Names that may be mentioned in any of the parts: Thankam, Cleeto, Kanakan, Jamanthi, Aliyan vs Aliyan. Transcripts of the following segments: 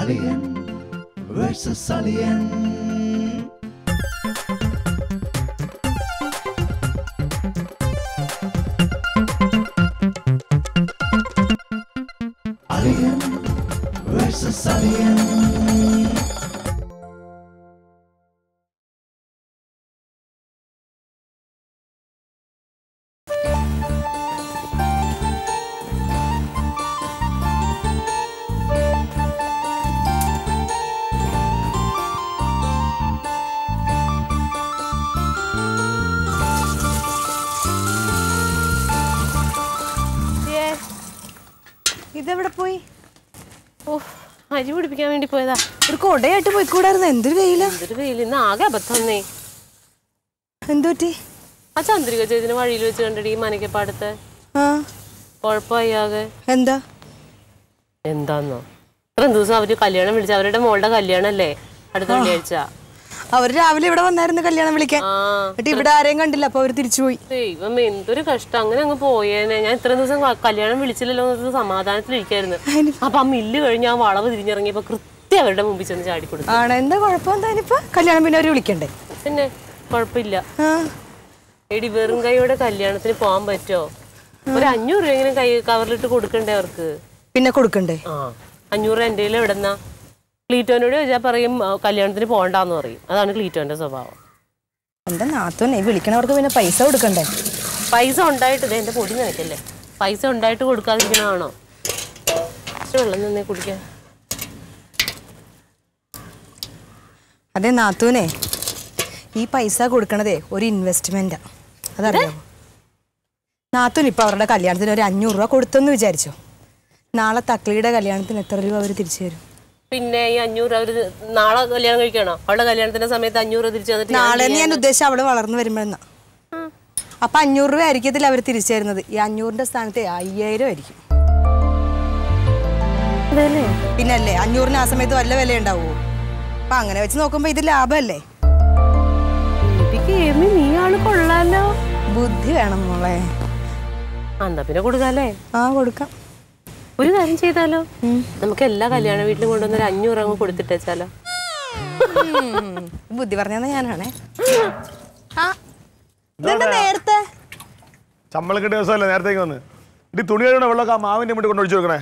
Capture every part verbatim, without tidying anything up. Aliyan versus Aliyan. Aliyan versus Aliyan. ഇതെവിടെ പോയി? ഓഹ്, അരി പിടിപ്പിക്കാൻ വേണ്ടി പോയതാ. ഒരു കൊടയായിട്ട് പോയിക്കൂടായിരുന്നു. എന്തൊരു വെയില, എന്തൊരു വെയിൽ. ഇന്ന് ആകെ അബദ്ധന്നേ. എന്തുപറ്റി? ആ ചന്ദ്രിക ചേച്ചിന് വഴിയിൽ വെച്ച് കണ്ടിട്ട് ഈ മനക്കപ്പാടത്ത് കുഴപ്പമായി. ആകെ എന്താ എന്താന്നോ? ഇത്രയും ദിവസം അവര് കല്യാണം വിളിച്ച, അവരുടെ മോളുടെ കല്യാണം അല്ലേ അടുത്ത വെള്ളിയാഴ്ച. അവര് രാവിലെ ഇവിടെ വന്നായിരുന്നു കല്യാണം വിളിക്കാൻ. ഇവിടെ ആരെയും കണ്ടില്ല, അപ്പൊ അവര് തിരിച്ചുപോയി. ദൈവം, എന്തൊരു കഷ്ടം. അങ്ങനെ അങ്ങ് പോയേനെ. ഞാൻ ഇത്രയും ദിവസം കല്യാണം വിളിച്ചില്ലല്ലോ എന്ന് സമാധാനത്തിലിരിക്കായിരുന്നു. അപ്പൊ ആ മില്ല് കഴിഞ്ഞ് ആ വളവ് തിരിഞ്ഞിറങ്ങിയപ്പോ കൃത്യം അവരുടെ മുമ്പിൽ ചെന്ന് ചാടി കൊടുത്തു. ആണോ? എന്താ കുഴപ്പം? താനിപ്പോ കല്യാണം പിന്നെ അവര് വിളിക്കണ്ടേ? പിന്നെ കുഴപ്പമില്ല. എടി, വെറും കൈയോടെ കല്യാണത്തിന് പോകാൻ പറ്റോ? ഒരു അഞ്ഞൂറ് രൂപ എങ്ങനെ കൈ കവറിലിട്ട് കൊടുക്കണ്ടേ അവർക്ക്? പിന്നെ കൊടുക്കണ്ടേ? ആ അഞ്ഞൂറ് രൂപ എന്റെ കയ്യിൽ എവിടെന്നാ? ക്ലീറ്റോനോട് ചോദിച്ചാൽ പറയും കല്യാണത്തിന് പോകണ്ടെന്ന് പറയും. അതാണ് ക്ലീറ്റോന്റെ സ്വഭാവം. എന്റെ നാത്തോനെ വിളിക്കണവർക്ക് പിന്നെ പൈസ കൊടുക്കണ്ടേ? പൈസ ഉണ്ടായിട്ട് എന്റെ പൊടി നിനക്കല്ലേ. പൈസ ഉണ്ടായിട്ട് കൊടുക്കാതിരിക്കണതാണോ? വെള്ളം തന്നെ കുടിക്കാൻ. അതെ നാത്തൂനെ, ഈ പൈസ കൊടുക്കണതേ ഒരു ഇൻവെസ്റ്റ്മെന്റാ. അതറിയോ നാത്തൂൻ? ഇപ്പൊ അവരുടെ കല്യാണത്തിന് ഒരു അഞ്ഞൂറ് രൂപ കൊടുത്തെന്ന് വിചാരിച്ചോ, നാളെ തക്ലിയുടെ കല്യാണത്തിന് എത്ര രൂപ അവര് തിരിച്ചു തരും? പിന്നെ ഈ അഞ്ഞൂറ് അവര് നാളെ കല്യാണം കഴിക്കണോ? അവളുടെ കല്യാണത്തിന്റെ സമയത്ത് അഞ്ഞൂറ് തിരിച്ചു തന്നിട്ട് നാളെ ഞാൻ ഉദ്ദേശം അവള് വളർന്നു വരുമ്പോഴെന്നാ. അപ്പൊ അഞ്ഞൂറ് രൂപ ആയിരിക്കത്തില്ല അവര് തിരിച്ചു തരുന്നത്. ഈ അഞ്ഞൂറിന്റെ സ്ഥാനത്ത് അയ്യായിരം ആയിരിക്കും. പിന്നല്ലേ അഞ്ഞൂറിന് ആ സമയത്ത് വല്ല വില ഉണ്ടാവുമോ? അപ്പൊ അങ്ങനെ വെച്ച് നോക്കുമ്പോ ഇത് ലാഭമല്ലേ? കൊള്ളാലോ, ബുദ്ധി വേണം മോളെ. എന്താ പിന്നെ കൊടുക്കാല്ലേ? ആ കൊടുക്കാം. ഒരു കാര്യം ചെയ്താലോ, നമുക്ക് എല്ലാ കല്യാണ വീട്ടിലും കൊണ്ടുവന്ന ഒരു അഞ്ഞൂറ് അങ്ങ് കൊടുത്തിട്ടാലോ? ബുദ്ധി പറഞ്ഞ ഞാനാണേ. നേരത്തെ ചമ്മളൊക്കെ ദിവസമല്ലേ നേരത്തേക്ക് വന്ന് ഇടി തുണി കഴുകണ വെള്ളമൊക്കെ ആ മാവിന്റെ മുന്നിൽ കൊണ്ടുവച്ചു വെക്കണേ.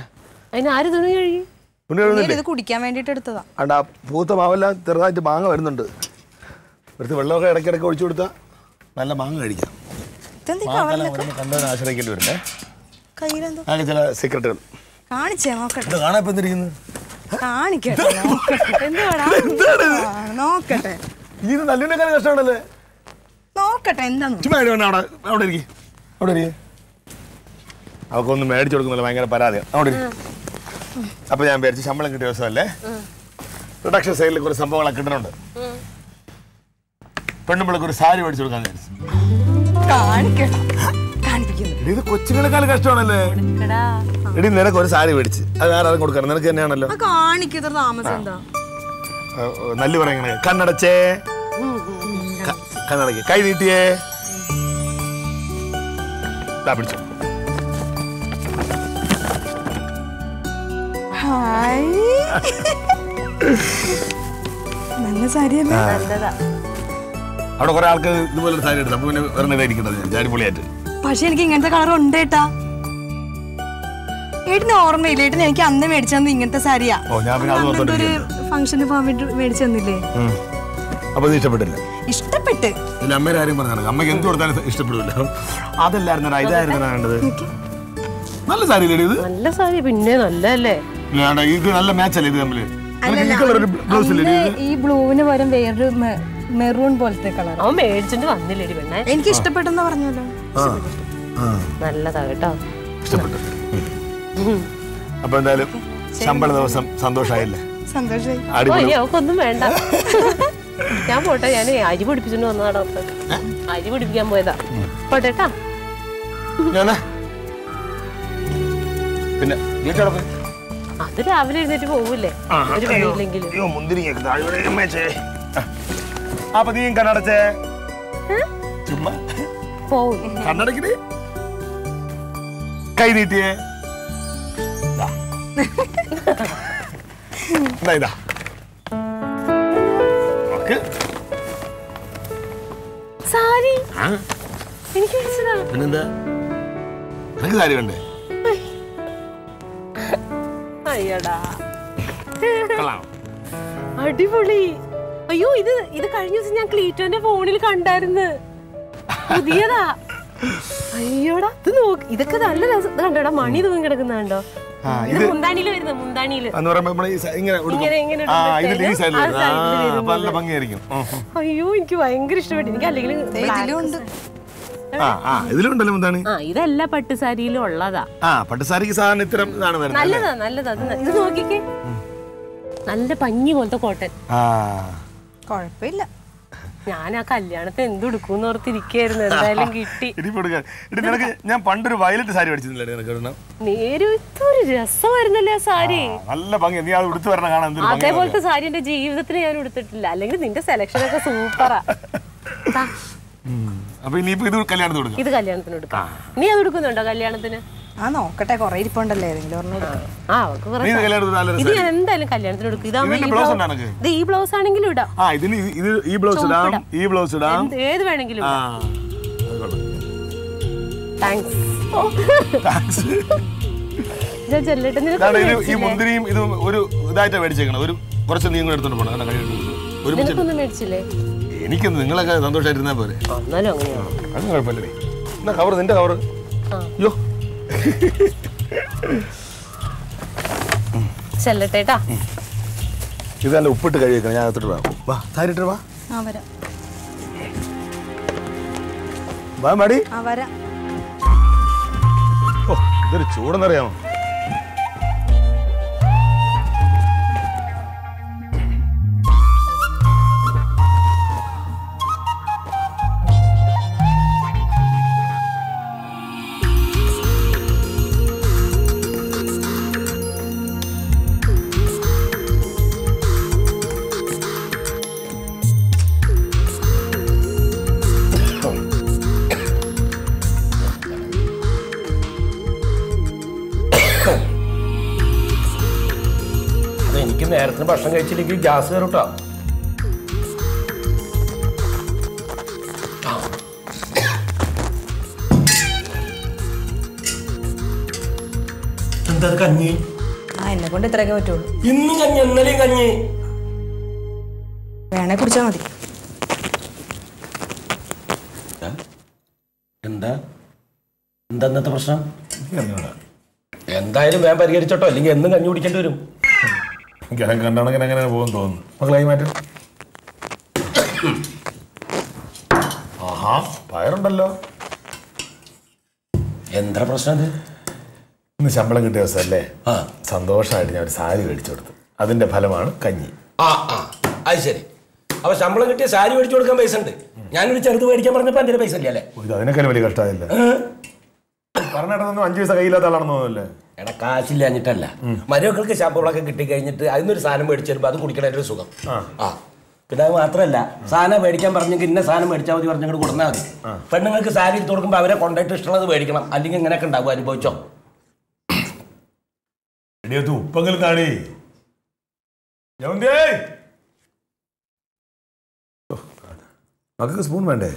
അതിന് ആര് തുണി കഴുകി? തുണി കഴുകുന്നില്ല, ഇത് കുടിക്കാൻ വേണ്ടിട്ട് എടുത്തതാ. അണ്ടാ പൂത്ത മാവെല്ലാം ചെറുതായിട്ട് മാങ്ങ വരുന്നുണ്ട്. വെറുതെ വെള്ളമൊക്കെ ഇടയ്ക്കിടയ്ക്ക് ഒഴിച്ചു കൊടുത്താൽ നല്ല മാങ്ങ കഴിക്കാം. കണ്ടതിന് ആശ്രയിക്കേണ്ടി വരുന്നേ. ചില സീക്രട്ടുകൾ കാണിച്ചേ നോക്കട്ടെ. അവക്കൊന്നും മേടിച്ചു കൊടുക്കുന്നില്ല, ഭയങ്കര പരാതിയാണ്. അവിടെ അപ്പൊ ഞാൻ വിചാരിച്ചു ശമ്പളം കിട്ടിയ ദിവസമല്ലേ, പ്രൊഡക്ഷൻ സൈഡിൽ കുറച്ച് സംഭവങ്ങളൊക്കെ കിട്ടുന്നുണ്ട്, പെണ്ണുമ്പിള്ളക്ക് ഒരു സാരി മേടിച്ചു കൊടുക്കാൻ വിചാരിച്ചു. ഇത് കൊച്ചുങ്ങളെക്കാൾ കഷ്ടമാണല്ലേ? എടി, നിനക്ക് ഒരു സാരി മേടിച്ച് അത് വേറെ ആരും കൊടുക്കണം, നിനക്ക് തന്നെയാണല്ലോ. നല്ല പറയണേ. കണ്ണടച്ചേ, കണ്ണടക്ക്, കൈ നീട്ടിയേ, പിടിച്ചു. അവിടെ കുറെ ആൾക്ക് ഇതുപോലെ സാരി എടുത്തു. അപ്പൊ പിന്നെ വേറെ ഇതായിരിക്കണത് ചാരിപൊളിയായിട്ട്. പക്ഷെ എനിക്ക് ഇങ്ങനത്തെ കളർ ഉണ്ട് കേട്ടാ. ഏട്ടിന് ഓർമ്മയില്ല? ഏട്ടന് എനിക്ക് അന്ന് മേടിച്ചു തന്നു ഇങ്ങനത്തെ സാരിയാ. ഒരു ഫംഗ്ഷന് പോകാൻ വേണ്ടി മേടിച്ചു തന്നില്ലേ? ഇഷ്ടപ്പെട്ട് അമ്മയ്ക്ക് എന്ത് കൊടുത്താലും ഇഷ്ടപ്പെടില്ല. അതല്ലായിരുന്നടാ, ഇതായിരുന്നു വേണ്ടത്. നല്ല സാരി, നല്ല സാരി. പിന്നെ നല്ലല്ലേ ഇത്? നല്ല മാച്ചല്ലേ ഇത് തമ്മില്? ഈ ബ്ലൂവിന് പകരം വേറൊരു മെറൂൺ പോലത്തെ കളർ അവൻ മേടിച്ചിട്ട് വന്നില്ലേ പെണ്ണെ? എനിക്ക് ഇഷ്ടപ്പെട്ടെന്ന് പറഞ്ഞല്ലോ. നല്ലതാ കേട്ടോ, ഇഷ്ടപ്പെട്ടു. അപ്പൊ എന്തായാലും ശമ്പള ദിവസം സന്തോഷായില്ലേ? അവക്കൊന്നും വേണ്ട, ഞാൻ പോട്ടെ. ഞാൻ അരി പിടിപ്പിച്ചിട്ട് വന്നതാ ഡോക്ടർ. അരി പിടിപ്പിക്കാൻ പോയതാ. പോട്ടേട്ടാ. പിന്നെ അത് രാവിലെ എഴുന്നേറ്റ് പോവൂല്ലേ? ഒരു വഴിയില്ലെങ്കിലും കണ്ണടച്ചേ, കൈ നീട്ടിയേ, இதா ஓகே சாரி ஆ എനിക്ക് ഇഷ്ടമല്ല എന്താ നിനക്ക് സാരി വേണ്ടേ അയ്യടാ കൊള്ളാം അടിപൊളി അയ്യോ ഇത് ഇത് കഴിഞ്ഞ ദിവസം ഞാൻ ക്ലീറ്റോന്റെ ഫോണിൽ കണ്ടായിരുന്നു പുതിയതാ അയ്യോടാ ഇത് നോക്ക് ഇതൊക്കെ നല്ല രസം കണ്ടോടാ മണി തൂങ്ങി കിടക്കുന്നുണ്ടോ ആ ഇത് മുന്താണിയിൽ വരുന്നു മുന്താണിയിൽ എന്ന് പറയുമ്പോൾ നമ്മൾ ഇങ്ങനെ ഇങ്ങനെ ആ ഇത് ഈ സൈഡിൽ ആ നല്ല ഭംഗിയായിരിക്കും അയ്യോ എനിക്ക് ഭയങ്കര ഇഷ്ടപ്പെട്ടു എനിക്ക് അല്ലെങ്കിൽ ഇതിലുണ്ട് ആ ആ ഇതിലുണ്ടല്ലോ മുന്താണി ആ ഇതല്ല പട്ടു സാരിയിലും ഉള്ളതാ ആ പട്ടു സാരിക്ക് സാധാരണ ഇത്രയും ഇതാണ് വരുന്നത് നല്ലതാ നല്ലതാ ഇത് നോക്കിക്കേ നല്ല പഞ്ഞി പോലത്തെ കോട്ടൺ ആ കുഴപ്പമില്ല ഞാൻ ആ കല്യാണത്തെ എന്തെടുക്കൂന്ന് ഓർത്തിരിക്കായിരുന്നു എന്തായാലും കിട്ടി ഞാൻ പണ്ടൊരു വയലറ്റ് സാരി മേടിച്ചിരുന്നില്ല നേരൊരു രസമായിരുന്നല്ലേ ആ സാരി നല്ല ഭംഗി നീ അത് ഉടുത്ത് വരണം കാണാൻ അതേപോലത്തെ സാരി എന്റെ ജീവിതത്തിൽ ഞാൻ ഉടുത്തിട്ടില്ല അല്ലെങ്കിൽ നിന്റെ സെലക്ഷൻ ഒക്കെ സൂപ്പറാ അപ്പൊ ഇനി ഇത് കല്യാണത്തിന് കൊടുക്കാം ഇത് കല്യാണത്തിന് കൊടുക്കാം നീ അത് എടുക്കുന്നുണ്ടോ കല്യാണത്തിന് ആ നോക്കട്ടെ കൊറേ ഇരിപ്പുണ്ടല്ലേ ഇത് ഞാൻ എന്തായാലും കല്യാണത്തിന് എടുക്കും ഇതാവുമ്പോ ഇത് ഈ ബ്ലൗസ് ആണെങ്കിലും ഇടാം ഈ ബ്ലൗസ് ഇടാം ഈ ബ്ലൗസ് ഇടാം ഏത് വേണമെങ്കിലും മേടിച്ചില്ലേ എനിക്കൊന്ന് നിങ്ങളൊക്കെ സന്തോഷമായിരുന്നാ പോലെ കവർ നിന്റെ കവർ അയ്യോ ചെല്ലട്ടേട്ടാ ഇതല്ല ഉപ്പിട്ട് കഴിവെക്കണം ഞാൻ അകത്തോട്ട് വാ താരിട്ട് വാ വാ മാടി ഓ ഇതൊരു ചൂടെന്നറിയാമോ ഭക്ഷണം കഴിച്ചില്ലെങ്കിൽ ഗ്യാസ് കയറൂട്ടാ എന്താ കഞ്ഞി എന്നെ കൊണ്ട് ഇത്രയൊക്കെ പറ്റുള്ളൂ ഇന്നും കഞ്ഞി ഇന്നലെയും കഞ്ഞി വേണേ കുടിച്ചാ മതി എന്താ എന്താ ഇന്നത്തെ പ്രശ്നം എന്തായാലും ഞാൻ പരിഹരിച്ചോട്ടോ അല്ലെങ്കിൽ എന്നും കഞ്ഞി കുടിക്കേണ്ടി വരും ഗ്യാൻ കണ്ടാണെങ്കിൽ അങ്ങനെ പോകും തോന്നുന്നു മക്കളായി മാറ്റും ആഹാ പയറുണ്ടല്ലോ എന്താ പ്രശ്നം ഇന്ന് ശമ്പളം കിട്ടിയ ദിവസമല്ലേ ആ സന്തോഷമായിട്ട് ഞാൻ ഒരു സാരി മേടിച്ചു കൊടുത്തു അതിന്റെ ഫലമാണ് കഞ്ഞി ആ ആ അത് ശരി അപ്പൊ ശമ്പളം കിട്ടിയ സാരി മേടിച്ചു കൊടുക്കാൻ പൈസ ഉണ്ട് ഞാനൊരു ചെറുത് മേടിക്കാൻ പറഞ്ഞപ്പോൾ അതിന്റെ പൈസ ഇല്ല അല്ലേ അതിനൊക്കെ വലിയ കഷ്ടമായില്ല പറഞ്ഞിട്ടൊന്നും അഞ്ചു പൈസ കയ്യില്ലാത്ത ആളാണെന്ന് തോന്നുന്നല്ലേ എടാ കാശില്ല അഞ്ഞിട്ടല്ല മരുമക്കൾക്ക് ശമ്പളമൊക്കെ കിട്ടിക്കഴിഞ്ഞിട്ട് അതിനൊരു സാധനം മേടിച്ചു വരുമ്പോൾ അത് കുടിക്കണൊരു സുഖം ആ പിന്നെ അത് മാത്രമല്ല സാധനം മേടിക്കാൻ പറഞ്ഞെങ്കിൽ ഇന്ന സാധനം മേടിച്ചാൽ മതി പറഞ്ഞെങ്കിൽ കൊടുന്നാൽ മതി പെണ്ണുങ്ങൾക്ക് സാരി എടുത്ത് കൊടുക്കുമ്പോൾ അവരെ കൊണ്ടായിട്ട് ഇഷ്ടമുള്ളത് മേടിക്കണം അല്ലെങ്കിൽ ഇങ്ങനെയൊക്കെ ഉണ്ടാവും അനുഭവിച്ചോ ഉപ്പെങ്കിലും കാണി മക്കൾക്ക് സ്പൂൺ വേണ്ടേ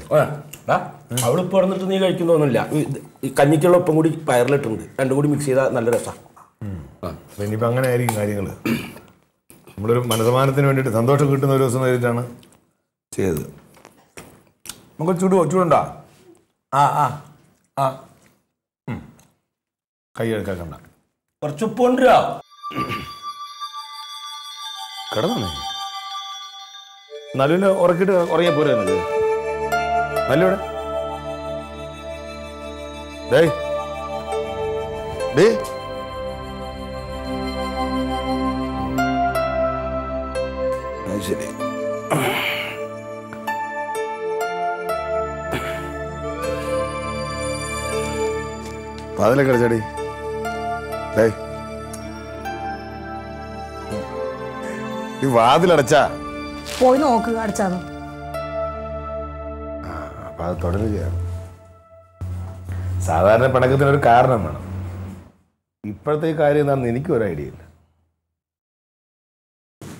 അവിടെ ഉപ്പ് പറഞ്ഞിട്ട് നീ കഴിക്കുന്നൊന്നുമില്ല ഈ കഞ്ഞിക്കുള്ള ഉപ്പും കൂടി പയറിലിട്ടുണ്ട് രണ്ടും കൂടി മിക്സ് ചെയ്താൽ നല്ല രസമാണ് ഇനിയിപ്പോൾ അങ്ങനെ ആയിരിക്കും കാര്യങ്ങൾ നമ്മളൊരു മനസമാനത്തിന് വേണ്ടിയിട്ട് സന്തോഷം കിട്ടുന്ന ഒരു ദിവസം നേരിട്ടാണ് ചെയ്തത് നമുക്ക് ചൂട് ചൂടുണ്ടോ ആ ആ ആ കൈ എടുക്കാക്കണ്ട കുറച്ച് ഉപ്പ് കൊണ്ടുവരാ കിടന്നേ നല്ലൊരു ഉറക്കിട്ട് ഉറങ്ങിയാൽ പോരാ നല്ലോടെ ശരി പാതിലൊക്കെ അടിച്ചാടി ഈ വാതിലടച്ചാ പോയി നോക്ക് അടച്ചാണ് അത് തുടരുകയാണ് സാധാരണ പണക്കത്തിനൊരു കാരണം വേണം ഇപ്പോഴത്തെ കാര്യം എന്താണെന്ന് എനിക്കൊരു ഐഡിയ ഇല്ല.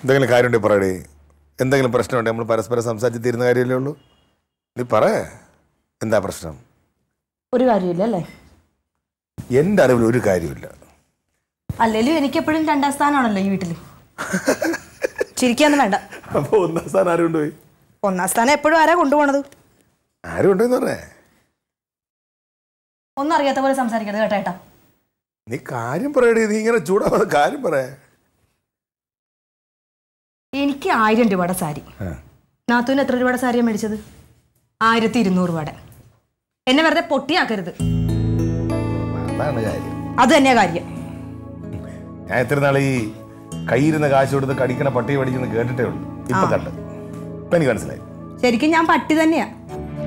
എന്തെങ്കിലും കാര്യമുണ്ടെങ്കിൽ പറയടേ, എന്തെങ്കിലും പ്രശ്നമുണ്ടെങ്കിൽ നമ്മൾ പരസ്പരം സംസാരിച്ച് തീരുന്ന കാര്യമല്ലേ ഉള്ളൂ. നീ പറ, എന്താ പ്രശ്നം? ഒരു കാര്യമില്ല അല്ലേ? എൻ്റെ അറിവിൽ ഒരു കാര്യമില്ല. അല്ലെങ്കിലും എനിക്കെപ്പോഴും രണ്ടാം സ്ഥാനമാണല്ലോ ഈ വീട്ടിൽ. ചിരിക്കാന്ന് വേണ്ട. അപ്പോൾ ഒന്നാം സ്ഥാനം ആരും കൊണ്ടുപോയി? ഒന്നാം സ്ഥാനം എപ്പോഴും ആരാ കൊണ്ടുപോകണത്? ആരും കൊണ്ടുപോയെന്ന് പറഞ്ഞേ? ഒന്നും അറിയാത്ത പോലെ സംസാരിക്കരുത് കേട്ടോ ഏട്ടാ. നീ കാര്യം പറയടി, നീ ഇങ്ങനെ ചൂടാവാതെ കാര്യം പറ. എനിക്ക് ആയിരം രൂപയുടെ സാരി. നാത്തൂന് എത്ര രൂപയുടെ സാരിയാണ് മേടിച്ചത്? ആയിരത്തി ഇരുന്നൂറ് രൂപയുടെ. എന്നെ വെറുതെ പൊട്ടിയാക്കരുത്, അത് തന്നെയാ കാര്യം. ഞാൻ എത്ര നാളെ ഈ കയ്യിരുന്ന് കാശ് കൊടുത്ത് കടിക്കണ പട്ടി പഠിക്കുന്ന കേട്ടിട്ടേ ഉള്ളൂ. ഇപ്പൊ കണ്ടു, ഇപ്പൊ എനിക്ക് മനസ്സിലായി. ശരിക്കും ഞാൻ പട്ടി തന്നെയാ,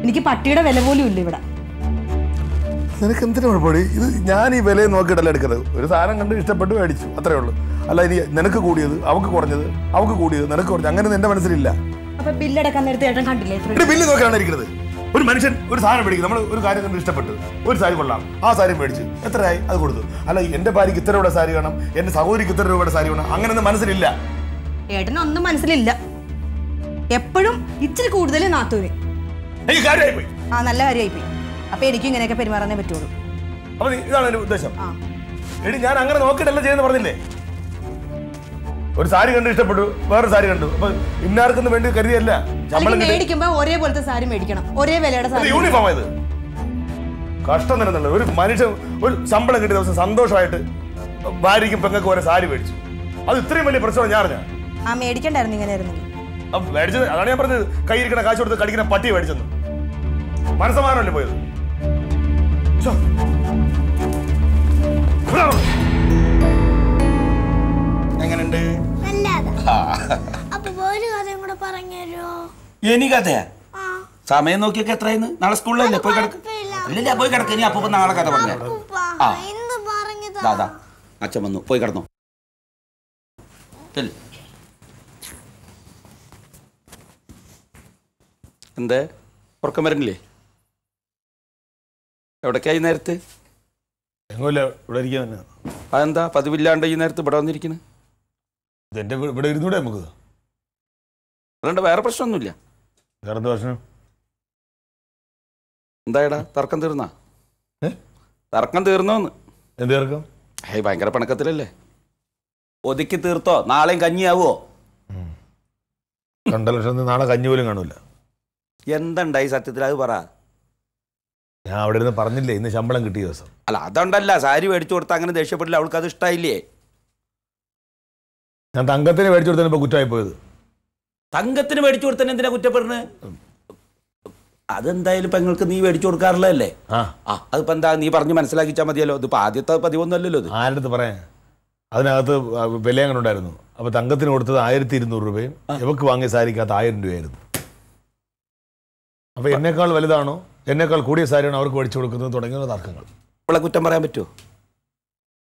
എനിക്ക് പട്ടിയുടെ വില പോലും ഇല്ല ഇവിടെ. നിനക്ക് എന്തിനു കുഴപ്പമാണ്? ഇത് ഞാൻ ഈ വിലയെ നോക്കിയിട്ടല്ല എടുക്കുന്നത്. ഒരു സാധനം കണ്ട് ഇഷ്ടപ്പെട്ട് മേടിച്ചു, അത്രേ ഉള്ളൂ. അല്ല ഇനി നിനക്ക് കൂടിയത് അവക്ക് കുറഞ്ഞത്, അവക്ക് കൂടിയത് നിനക്ക് കുറഞ്ഞത്, അങ്ങനെ എന്റെ മനസ്സിലില്ല. അപ്പൊ ബില്ലടക്കാൻ നേരത്തെ ഏട്ടൻ കണ്ടില്ലേ? ഇവിടെ ബില്ല് നോക്കാനാണ് ഇരിക്കുന്നത്. ഒരു മനുഷ്യൻ ഒരു സാധനം മേടിക്കും, നമ്മൾ ഒരു കാര്യം കണ്ട് ഇഷ്ടപ്പെട്ടു, ഒരു സാരി കൊള്ളാം, ആ സാരി മേടിച്ചു, എത്രയായി അത് കൊടുത്തു. അല്ല എന്റെ ഭാര്യക്ക് ഇത്ര രൂപയുടെ സാരി വേണം, എന്റെ സഹോദരിക്ക് ഇത്ര രൂപയുടെ സാരി വേണം, അങ്ങനെയൊന്നും മനസ്സിലില്ല. ഏട്ടനൊന്നും മനസ്സിലില്ല, എപ്പോഴും ഇച്ചിരി കൂടുതൽ നാത്തൂര്. ആ നല്ല കാര്യമായിപ്പോയി. അപ്പൊ എനിക്ക് ഇങ്ങനെയൊക്കെ പെരുമാറാനേ പറ്റുള്ളൂ. അപ്പൊ ഇതാണ് എന്റെ ഉദ്ദേശം. എടി ഞാൻ അങ്ങനെ നോക്കിയിട്ടല്ല ചെയ്യുന്ന പറഞ്ഞില്ലേ. ഒരു സാരി കണ്ട് ഇഷ്ടപ്പെട്ടു, വേറൊരു സാരി കണ്ടു, അപ്പൊ ഇന്നാർക്കും വേണ്ടി കരുതിയല്ല. മേടിക്കുമ്പോ ഒരേ പോലത്തെ സാരി മേടിക്കണം, ഒരേ വിലയുടെ സാരി. യൂണിഫോം ആയത് കഷ്ടം തരുന്നുള്ളൂ. ഒരു മനുഷ്യൻ ഒരു ശമ്പളം കിട്ടിയ ദിവസം സന്തോഷമായിട്ട് ഭാര്യയ്ക്കും പെങ്ങൾക്ക് ഒരേ സാരി മേടിച്ചു. അത് ഇത്രയും വലിയ പ്രശ്നം ഞാൻ അറിഞ്ഞാ? ആ മേടിക്കണ്ടായിരുന്നു ഇങ്ങനെ ആയിരുന്നെങ്കിൽ. അപ്പൊ മേടിച്ചത് അതാണ് ഞാൻ പറഞ്ഞത്, കയ്യിരിക്കണ കാശ് കൊടുത്ത് കടിക്കണ പട്ടി മേടിച്ചെന്ന്. മനസ്സമാനല്ലേ പോയത്? എങ്ങനെയുണ്ട്? എനി കഥയാ? സമയം നോക്കിയൊക്കെ എത്രയെന്ന്? നാളെ സ്കൂളിലല്ലേ? പോയി കിടക്കില്ല, പോയി കിടക്ക. ഇനി അപ്പൊ നാളെ കഥ പറഞ്ഞ ദാദാ അച്ഛൻ വന്നു, പോയി കിടന്നോ. എന്ത് ഉറക്കം വരണില്ലേ? എവിടേക്കായി നേരത്ത്? അതെന്താ പതിവില്ലാണ്ട് ഈ നേരത്ത് ഇവിടെ വന്നിരിക്കുന്നത്? അതുകൊണ്ട് വേറെ പ്രശ്നമൊന്നുമില്ല. എന്തായടാ തർക്കം തീർന്നാ? തർക്കം തീർന്നോന്ന്? ഹേയ് ഭയങ്കര പണക്കത്തിലല്ലേ? ഒതുക്കി തീർത്തോ? നാളെയും കഞ്ഞിയാവോ? രണ്ടു ലക്ഷം നാളെ കഞ്ഞി പോലും കാണൂല. എന്തുണ്ടായി സത്യത്തിൽ അത് പറ. ഞാൻ അവിടെ ഇരുന്ന് പറഞ്ഞില്ലേ ഇന്ന് ശമ്പളം കിട്ടിയ ദിവസം. അല്ല അതുകൊണ്ടല്ല, സാരി മേടിച്ചു കൊടുത്താൽ അങ്ങനെ ദേഷ്യപ്പെട്ടില്ല, അവൾക്ക് അത് ഇഷ്ടമായില്ലേ? ഞാൻ തങ്കത്തിന് മേടിച്ചു കൊടുത്തതിന് ഇപ്പൊ കുറ്റമായി പോയത്? തങ്കത്തിന് മേടിച്ചു കൊടുത്തതിന് എന്തിനാ കുറ്റപ്പെടുന്നത്? അതെന്തായാലും ഇപ്പൊ നിങ്ങൾക്ക് നീ മേടിച്ചു കൊടുക്കാറില്ലല്ലേ? ആ അതിപ്പോ എന്താ നീ പറഞ്ഞ് മനസ്സിലാക്കിച്ചാൽ മതിയല്ലോ. ഇതിപ്പോ ആദ്യത്തെ പതിവൊന്നുമല്ലല്ലോ. ആരടുത്ത് പറയാൻ? അതിനകത്ത് വിലയങ്ങനെ ഉണ്ടായിരുന്നു. അപ്പൊ തങ്കത്തിന് കൊടുത്തത് ആയിരത്തി ഇരുന്നൂറ് രൂപയും ഇവക്ക് വാങ്ങിയ സാരിക്കകത്ത് ആയിരം രൂപയായിരുന്നു. അപ്പൊ എന്നേക്കാൾ വലുതാണോ എന്നേക്കാൾ കൂടിയ സാരിയാണ് അവർക്ക് മേടിച്ചു കൊടുക്കുന്നത് തുടങ്ങിയ തർക്കങ്ങൾ. ഇവളെ കുറ്റം പറയാൻ പറ്റുമോ?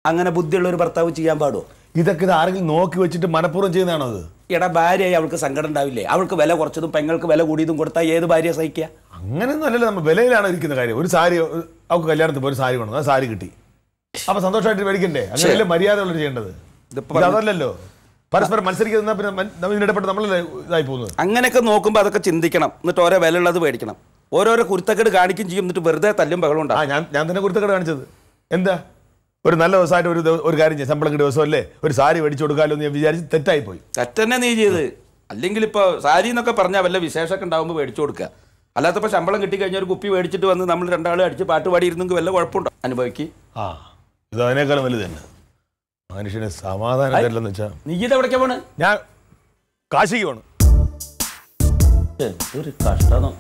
അങ്ങനെ ബുദ്ധിയുള്ള ഒരു ഭർത്താവ് ചെയ്യാൻ പാടുമോ? ഇതൊക്കെ ഇത് ആരെങ്കിലും നോക്കി വെച്ചിട്ട് മനഃപൂർവ്വം ചെയ്യുന്നതാണോ അത്? എടാ ഭാര്യയായി അവൾക്ക് സങ്കടം ഉണ്ടാവില്ലേ? അവൾക്ക് വില കുറച്ചതും പെങ്ങൾക്ക് വില കൂടിയതും കൊടുത്താൽ ഏത് ഭാര്യ സഹിക്കുക? അങ്ങനെയൊന്നും അല്ലല്ലോ നമ്മൾ വിലയിലാണ് ഇരിക്കുന്ന കാര്യം. ഒരു സാരി അവൾക്ക് കല്യാണത്തിൽ പോയി സാരി വേണം, ആ സാരി കിട്ടി, അപ്പൊ സന്തോഷമായിട്ട് മേടിക്കണ്ടേ? അങ്ങനെയല്ലേ മര്യാദകൾ ചെയ്യേണ്ടത്? അതല്ലല്ലോ പരസ്പരം മത്സരിക്കുന്ന പിന്നെ നമ്മളല്ലേ ഇതായി പോകുന്നത്. അങ്ങനെയൊക്കെ നോക്കുമ്പോൾ അതൊക്കെ ചിന്തിക്കണം, എന്നിട്ട് ഓരോ വില ഉള്ളത് മേടിക്കണം. ഓരോരോ കുരുത്തക്കേട് കാണിക്കുകയും ചെയ്യും, എന്നിട്ട് വെറുതെ തല്ലും ബഹളം ഉണ്ടാകും. ഞാൻ ഞാൻ തന്നെ കുരുത്തക്കേട് കാണിച്ചത് എന്താ? ഒരു നല്ല ദിവസമായിട്ട് ഒരു ഒരു കാര്യം ചെയ്യും, ശമ്പളം കിട്ടിയ ദിവസം അല്ലേ ഒരു സാരി മേടിച്ചു കൊടുക്കാമല്ലോ എന്ന് ഞാൻ വിചാരിച്ച് തെറ്റായി പോയി. തെറ്റന്നെ നീ ചെയ്ത്. അല്ലെങ്കിൽ ഇപ്പോൾ സാരി എന്നൊക്കെ പറഞ്ഞാൽ വല്ല വിശേഷമൊക്കെ ഉണ്ടാകുമ്പോൾ മേടിച്ചു കൊടുക്കുക. അല്ലാത്തപ്പോൾ ശമ്പളം കിട്ടിക്കഴിഞ്ഞാൽ ഒരു കുപ്പി മേടിച്ചിട്ട് വന്ന് നമ്മൾ രണ്ടാളും അടിച്ച് പാട്ട് പാടിയിരുന്നെങ്കിൽ വല്ല കുഴപ്പമുണ്ടോ? അനുഭവിക്ക്. ആ ഇത് അതിനേക്കാളും വലുത് തന്നെ. മനുഷ്യന് സമാധാനം വെച്ചാ നീ ഇത് എവിടേക്കാ പോണ്? ഞാൻ കാശിക്ക് പോണ്. ഒരു കഷ്ടം.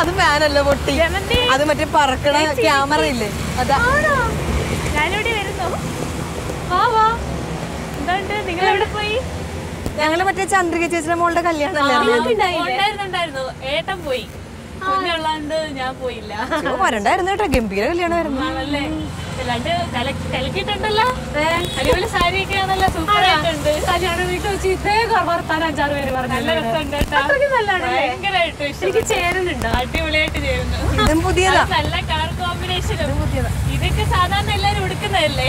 അത് ഫാനല്ല പൊട്ടി, അത് മറ്റേ പറക്കണ ക്യാമറ ഇല്ലേ? അതാ ഞാനിവിടെ വരുന്നു. നിങ്ങൾ എവിടെ പോയി? ഞങ്ങള് മറ്റേ ചന്ദ്രിക ചേച്ചിയുടെ മോളുടെ കല്യാണം ഏട്ടൻ പോയി, ഞാൻ പോയില്ല. വരണ്ടായിരുന്നു കേട്ടോ, ഗംഭീര കല്യാണം ആയിരുന്നു. ഇതൊക്കെ സാധാരണ എല്ലാരും എടുക്കുന്നതല്ലേ?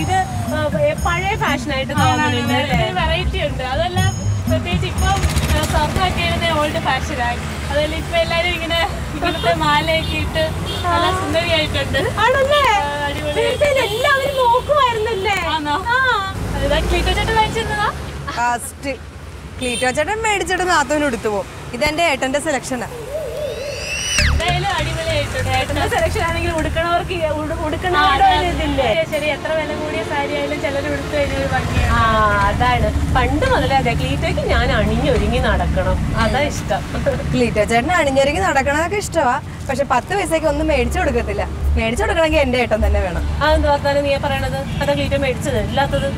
ഇത് പഴയ ഫാഷനായിട്ട് വെറൈറ്റി ഉണ്ട്. അതെല്ലാം പ്രത്യേകിച്ച് ഇപ്പം സ്വർണ്ണൊക്കെ ഓൾഡ് ഫാഷനായി. അതെല്ലാം ഇപ്പൊ എല്ലാരും ഇങ്ങനെ ഇങ്ങനത്തെ മാലയൊക്കെ ഇട്ട് നല്ല സുന്ദരിയായിട്ടുണ്ട്. എല്ലാവരും നോക്കുമായിരുന്നല്ലേ? ക്ലീറ്റോ ചേട്ടൻ മേടിച്ചിരുന്നതാ? ക്ലീറ്റോ ചേട്ടൻ മേടിച്ചിട്ട് നാത്തോന് എടുത്തു പോകും. ഇതെന്റെ ഏട്ടന്റെ സെലക്ഷനാ. അതാണ് പണ്ട് മുതലേ അതെ ക്ലീറ്റോയ്ക്ക് ഞാൻ അണിഞ്ഞൊരുങ്ങി നടക്കണം, അതാ ഇഷ്ടം. ക്ലീറ്റോ ചേട്ടന് അണിഞ്ഞൊരുങ്ങി നടക്കണതൊക്കെ ഇഷ്ടമാ, പക്ഷെ പത്ത് പൈസക്ക് ഒന്നും മേടിച്ചു കൊടുക്കത്തില്ല. മേടിച്ചു കൊടുക്കണമെങ്കിൽ എന്റെ ഏട്ടൻ തന്നെ വേണം. അതെന്ത് വർത്താനം നീ പറയണത്? അതാ ക്ലീറ്റോ മേടിച്ചത് ഇല്ലാത്തത്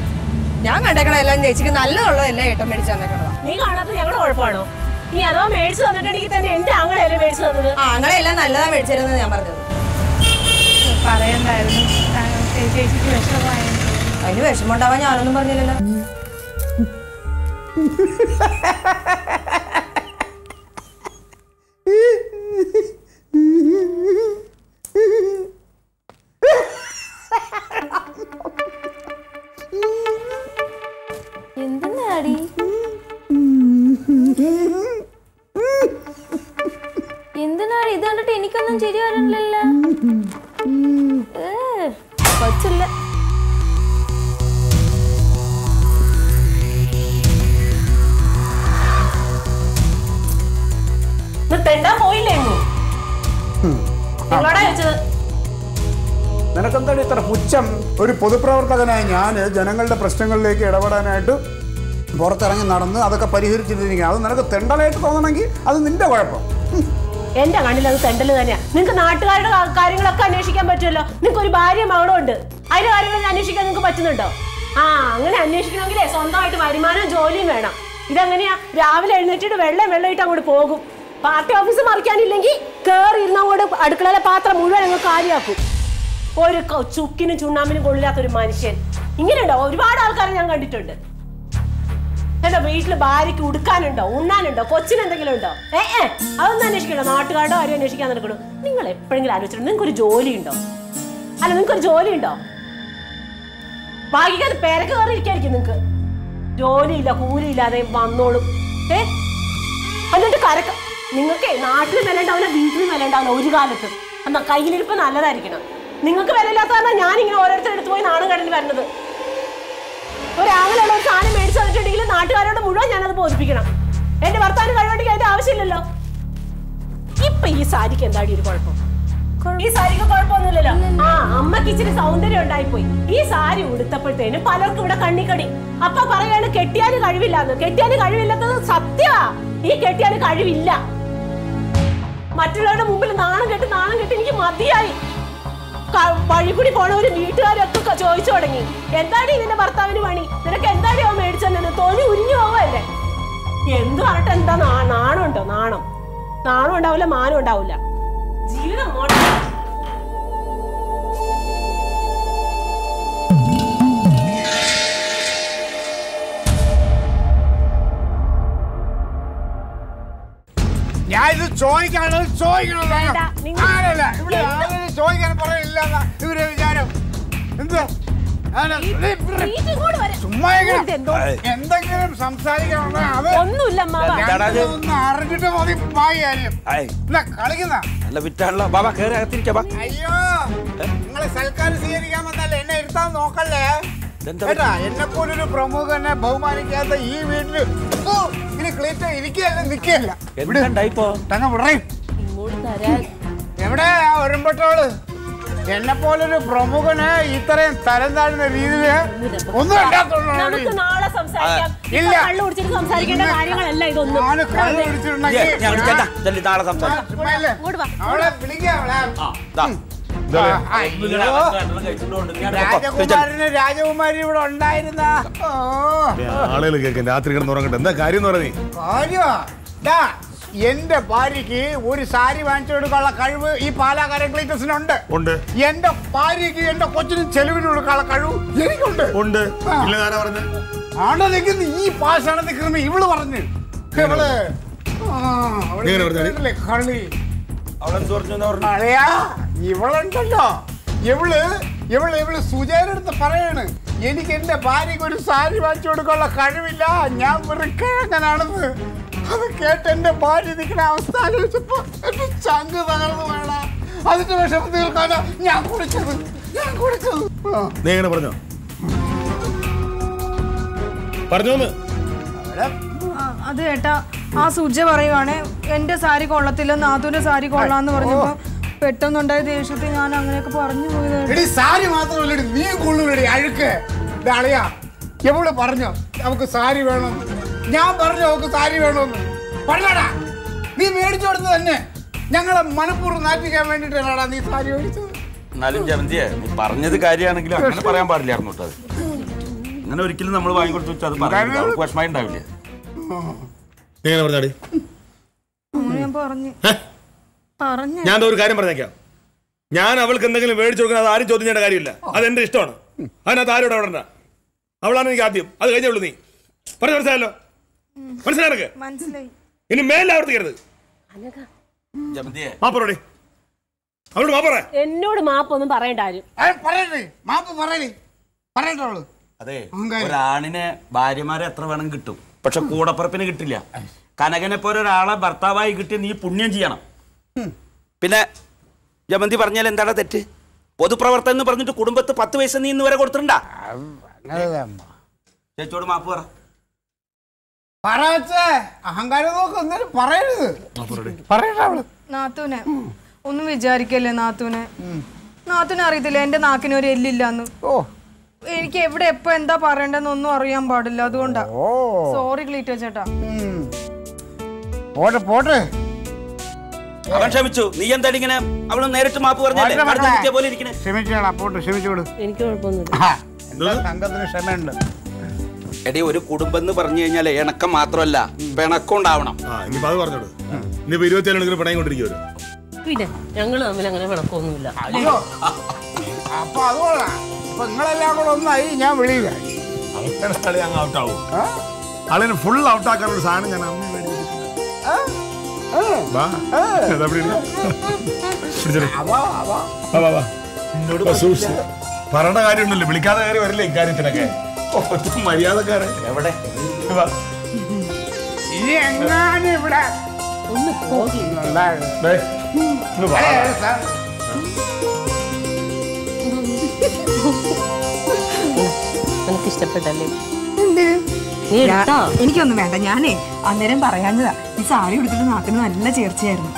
ഞാൻ കണ്ടേക്കണം. എല്ലാം ചേച്ചിക്ക് നല്ലതുള്ളതല്ലേ ഏട്ടൻ മേടിച്ചു തന്നേക്കണം. നീ കാണാത്ത ഞങ്ങളുടെ കുഴപ്പമാണോ? നീ അഥവാ മേടിച്ചു തന്നിട്ടുണ്ടെങ്കിൽ തന്നെ എന്റെ ആങ്ങളെയല്ലേ മേടിച്ചു തന്നത്? ആങ്ങളെല്ലാം നല്ലതാ മേടിച്ചിരുന്നത് ഞാൻ പറഞ്ഞത്. പറയണ്ടായിരുന്നു ചേച്ചിക്ക് വിഷമമായ. അതിന് വിഷമം ഉണ്ടാവാൻ ഞാനൊന്നും പറഞ്ഞില്ലല്ലോ. എന്തെന്നാടി എന്തിനാടി ഇത് കണ്ടിട്ട് എനിക്കൊന്നും ശരി വരണില്ലല്ലോ. കൊച്ചില്ല പെണ്ടാ പോയില്ലേന്നു നിനക്കെന്താണ് ഇത്ര പുച്ഛം? ഒരു പൊതുപ്രവർത്തകനായ ഞാന് ജനങ്ങളുടെ പ്രശ്നങ്ങളിലേക്ക് ഇടപെടാനായിട്ട് പുറത്തിറങ്ങി നടന്ന് അതൊക്കെ പരിഹരിച്ചിട്ടിരിക്കുക. അത് നിനക്ക് തെണ്ടലായിട്ട് തോന്നണമെങ്കിൽ അത് നിന്റെ കുഴപ്പം. എന്റെ കണ്ണിൽ അത് തെണ്ടല് തന്നെയാ. നിങ്ങൾക്ക് നാട്ടുകാരുടെ കാര്യങ്ങളൊക്കെ അന്വേഷിക്കാൻ പറ്റുമല്ലോ. നിങ്ങൾക്ക് ഒരു ഭാര്യ മകളുണ്ട്, അതിന്റെ കാര്യങ്ങൾ അന്വേഷിക്കാൻ നിങ്ങൾക്ക് പറ്റുന്നുണ്ടോ? ആ അങ്ങനെ അന്വേഷിക്കണമെങ്കിലേ സ്വന്തമായിട്ട് വരുമാനവും ജോലിയും വേണം. ഇതെങ്ങനെയാ? രാവിലെ എഴുന്നേറ്റിട്ട് വെള്ളം വെള്ളമായിട്ട് അങ്ങോട്ട് പോകും. പാർട്ടി ഓഫീസ് മറിക്കാനില്ലെങ്കിൽ കയറി ഇരുന്ന് അങ്ങോട്ട് അടുക്കളയിലെ പാത്രം മുഴുവൻ അങ്ങ് കാര്യമാക്കും. ഒരു ചുക്കിനും ചുണ്ണാമ്പിനും കൊള്ളില്ലാത്തൊരു മനുഷ്യൻ ഇങ്ങനെയുണ്ടോ? ഒരുപാട് ആൾക്കാരെ ഞാൻ കണ്ടിട്ടുണ്ട്. എന്റെ വീട്ടില് ഭാര്യയ്ക്ക് ഉടുക്കാനുണ്ടോ ഉണ്ണാനുണ്ടോ കൊച്ചിനെന്തെങ്കിലും ഉണ്ടോ? ഏ ഏ അതൊന്നും അന്വേഷിക്കണ്ടോ. നാട്ടുകാരുടെ ആരും അന്വേഷിക്കാൻ നടക്കണോ? നിങ്ങൾ എപ്പോഴെങ്കിലും ആലോചിച്ചിട്ടുണ്ടോ നിങ്ങൾക്കൊരു ജോലി ഉണ്ടോ? അല്ല നിങ്ങൾക്കൊരു ജോലി ഉണ്ടോ? ഭാഗ്യക്കാർ പേരൊക്കെ കയറിയിരിക്കായിരിക്കും. നിങ്ങൾക്ക് ജോലിയില്ല കൂലിയില്ലാതെ വന്നോളും. ഏ എന്നിട്ട് കരക്ക നിങ്ങൾക്ക് നാട്ടിലും വില ഉണ്ടാവില്ല, വീട്ടിലും വില ഉണ്ടാവില്ല. ഒരു കാലത്ത് എന്നാ കയ്യിലിരിപ്പ് നല്ലതായിരിക്കണം. നിങ്ങൾക്ക് വിലയില്ലാത്ത കാരണം ഞാനിങ്ങനെ ഓരോരുത്തരുടെ അടുത്ത് പോയി നാണം കടലിൽ വരണത്. ഒരാളുള്ള ഒരു സാധനം മേടിച്ചു വന്നിട്ടുണ്ടെങ്കിൽ നാട്ടുകാരോട് മുഴുവൻ ഞാനത് ബോധിപ്പിക്കണം. എന്റെ വർത്താനം കഴിവുണ്ടെങ്കിൽ അതിന്റെ ആവശ്യമില്ലല്ലോ. ഇപ്പൊ ഈ സാരിക്ക് എന്താടി ഒരു കുഴപ്പം? ഈ സാരിക്ക് കുഴപ്പമൊന്നുമില്ലല്ലോ. ആ അമ്മക്ക് ഇച്ചിരി സൗന്ദര്യം ഉണ്ടായിപ്പോയി. ഈ സാരി ഉടുത്തപ്പോഴത്തേനും പലർക്കും ഇവിടെ കണ്ണിക്കടി. അപ്പൊ പറയാണ് കെട്ടിയാന് കഴിവില്ലാന്ന്. കെട്ടിയാന് കഴിവില്ലാത്തത് സത്യമാ. ഈ കെട്ടിയാന് കഴിവില്ല. മറ്റുള്ളവരുടെ മുമ്പിൽ നാണം കെട്ട് നാണം കെട്ടി എനിക്ക് മതിയായി. വഴികൂടി പോണവര് വീട്ടുകാരൊക്കെ ചോദിച്ചു തുടങ്ങി എന്താടി നിന്റെ ഭർത്താവിന് പണി, നിനക്ക് എന്താടി അവൻ മേടിച്ചെന്നു? തോന്നി ഉരിഞ്ഞു പോവല്ലേ? എന്ത് പറഞ്ഞിട്ട് എന്താ? നാണം ഉണ്ടോ? നാണം നാണം ഉണ്ടാവില്ല, മാനം ഉണ്ടാവില്ല. ജീവിതം എന്തെങ്കിലും സംസാരിക്കാനുള്ള അറിഞ്ഞിട്ട് മതി. അയ്യോ നിങ്ങള് സൽക്കാരം സ്വീകരിക്കാൻ വന്നാൽ എന്നെ ഇരുത്താൻ നോക്കല്ലേ. എന്നെ പോലൊരു പ്രമുഖനെ ബഹുമാനിക്കാത്ത ഈ വീട്ടില് എവിടെ വരുമ്പോട്ടോള് എന്നെ പോലൊരു പ്രമുഖനെ ഇത്രയും തരം താഴ്ന്ന രീതിയില് ഒന്നും ഇല്ലാത്ത രാജകുമാരി ഇവിടെ ഉണ്ടായിരുന്ന ആളുകൾ കേൾക്കാൻ രാത്രി കിടന്നുറങ്ങട്ടെ. എന്താ കാര്യം എന്ന് പറഞ്ഞേ? കാര്യമാ എന്റെ ഭാര്യക്ക് ഒരു സാരി വാങ്ങിച്ചു കൊടുക്കാനുള്ള കഴിവ് ഈ പാലാകാരൻ ക്ലീറ്റസിനുണ്ട്. എന്റെ ഭാര്യക്ക് എന്റെ കൊച്ചിന് ചെലവിന് കൊടുക്കാനുള്ള കഴിവ് എനിക്കുണ്ട്. ആണോ നിൽക്കുന്ന ഈ പാഷാണത്തെ കൃമി ഇവള് പറഞ്ഞു ഇവള് കളി അളയാ ഇവളുണ്ടല്ലോ. ഇവള് ഇവള് ഇവള് സുജേനടുത്ത് പറയാണ്, എനിക്ക് എന്റെ ഭാര്യക്ക് ഒരു സാരി വാങ്ങിച്ചു കൊടുക്കാനുള്ള കഴിവില്ല, ഞാൻ വെറുക്കനാണെന്ന്. അത് കേട്ട് എന്റെ ഭാര്യ നിൽക്കുന്ന അവസ്ഥ ആലോചിച്ചപ്പോ എന്റെ ചങ്ക് തകർന്നു വേണ. അതിന്റെ വിഷമം തീർക്കാനാ ഞാൻ കുടിച്ചത് ഞാൻ കുടിച്ചത് നീ എങ്ങനെ പറഞ്ഞോ പറഞ്ഞോന്ന്. അത് ഏട്ടാ ആ സുജ പറയുവാണെ എന്റെ സാരി കൊള്ളത്തില്ല, നാത്തൂന്റെ സാരി കൊള്ളാന്ന് പറഞ്ഞപ്പോ പെട്ടെന്നുണ്ടായ ദേഷ്യത്തിൽ ഞാൻ അങ്ങനെയൊക്കെ പറഞ്ഞു പോയത്. സാരി മാത്രമല്ല നീ കൊള്ളൂടി അഴുക്ക് അളിയാ. എവിടെ പറഞ്ഞോ നമുക്ക് സാരി വേണം? ഞാൻ പറഞ്ഞു അവക്ക് സാരി വേണമെന്ന്. പറഞ്ഞാടാ നീ മേടിച്ചു കൊടുത്തത് തന്നെ ഞങ്ങളെ മനപ്പൂർവ്വം നാട്ടിക്കാൻ വേണ്ടിട്ടാണാടാ നീ സാരി മേടിച്ചത്. എന്നാലും ജമന്തിയെ നീ പറഞ്ഞത് കാര്യമാണെങ്കിലും അങ്ങനെ പറയാൻ പാടില്ലായിരുന്നു കേട്ടോ. അങ്ങനെ ഒരിക്കലും നമ്മൾ വാങ്ങിക്കൊടുത്ത് വെച്ചാൽ അത് പറയാൻ അവർക്ക് വിഷമമായി ഉണ്ടാവില്ലേ? ഞാൻ ഒരു കാര്യം പറഞ്ഞേക്കാം, ഞാൻ അവൾക്ക് എന്തെങ്കിലും മേടിച്ചു കൊടുക്കണം അത് ആരും ചോദിക്കേണ്ട കാര്യമില്ല. അതെന്റെ ഇഷ്ടമാണ്, അതിനകത്ത് ആരോട് അവിടെ അവളാണ് എനിക്ക് ആദ്യം അത് കഴിഞ്ഞുള്ളൂ. നീ പറഞ്ഞു മനസ്സിലായല്ലോ? മനസ്സിലായി മനസ്സിലായി ഇനി മേലാവർത്തിക്കരുത്. എന്നോട് മാപ്പൊന്നും പറയണ്ടാരും. അതെ, ഒരാണിനെ ഭാര്യമാരെ എത്ര വേണം കിട്ടും, പക്ഷെ കൂടപ്പുറപ്പിന് കിട്ടില്ല. കനകനെ പോലെ ഒരാളെ ഭർത്താവായി കിട്ടി നീ പുണ്യം ചെയ്യണം. പിന്നെ ജമന്തി പറഞ്ഞാൽ എന്താണ് തെറ്റ്? പൊതുപ്രവർത്തനം എന്ന് പറഞ്ഞിട്ട് കുടുംബത്ത് പത്ത് പൈസ നീ ഇന്ന് വരെ കൊടുത്തിട്ടുണ്ടാ? ചേച്ചിയോട് മാപ്പ് പറ. നാത്തൂനെ ഒന്നും വിചാരിക്കല്ലേ, നാത്തൂനെ നാത്തൂനെ അറിയത്തില്ല എന്റെ നാക്കിന് ഒരു എല്ലില്ലാന്ന്. എനിക്ക് എവിടെ എപ്പോ എന്താ പറയണ്ടെന്ന് ഒന്നും അറിയാൻ പാടില്ല, അതുകൊണ്ടാ. സോറി ക്ലീറ്റോ ചേട്ടാ. പോട്ടെ പോട്ടെ, അവൻ ക്ഷമിച്ചു. നീ എന്താ ഇങ്ങനെ അവള് നേരിട്ട് മാപ്പ് പറഞ്ഞാലേ പോലെ ഇരിക്കണേ? ക്ഷമിച്ചാടാ, പോട്ടെ ക്ഷമിച്ചോട്, എനിക്ക് കുഴപ്പമൊന്നുമില്ല. ക്ഷമയുണ്ട്. എടി, ഒരു കുടുംബം എന്ന് പറഞ്ഞു കഴിഞ്ഞാൽ ഇണക്കം മാത്രമല്ല പിണക്കം ഉണ്ടാവണം. പിന്നെ ഞങ്ങൾ തമ്മിൽ അങ്ങനെ പിണക്കൊന്നുമില്ല. അപ്പൊ അതുകൊള്ളാം. അപ്പൊ നിങ്ങളെല്ലാം കൂടെ ഒന്നായി ഞാൻ വെളിയില്ല. ആളിനെ ഫുൾ ഔട്ടാക്കാനുള്ള സാധനം ഞാൻ അമ്മ പറഞ്ഞ കാര്യമുണ്ടല്ലോ, വിളിക്കാതെ കാര്യം വരില്ല ഇക്കാര്യത്തിനൊക്കെ. മര്യാദക്കാരൻ എവിടെ? എനിക്കിഷ്ടപ്പെട്ടല്ലേ? എനിക്കൊന്നും വേണ്ട, ഞാനേ അന്നേരം പറയാഞ്ഞതാ. ഈ സാരി കൊടുത്തിട്ട് നാക്കിന് നല്ല ചേർച്ചയായിരുന്നു.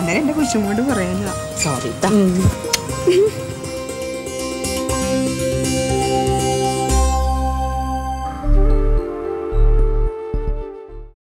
അന്നേരം എന്റെ കുശും കൊണ്ട് പറയാഞ്ഞതാ, സോറി.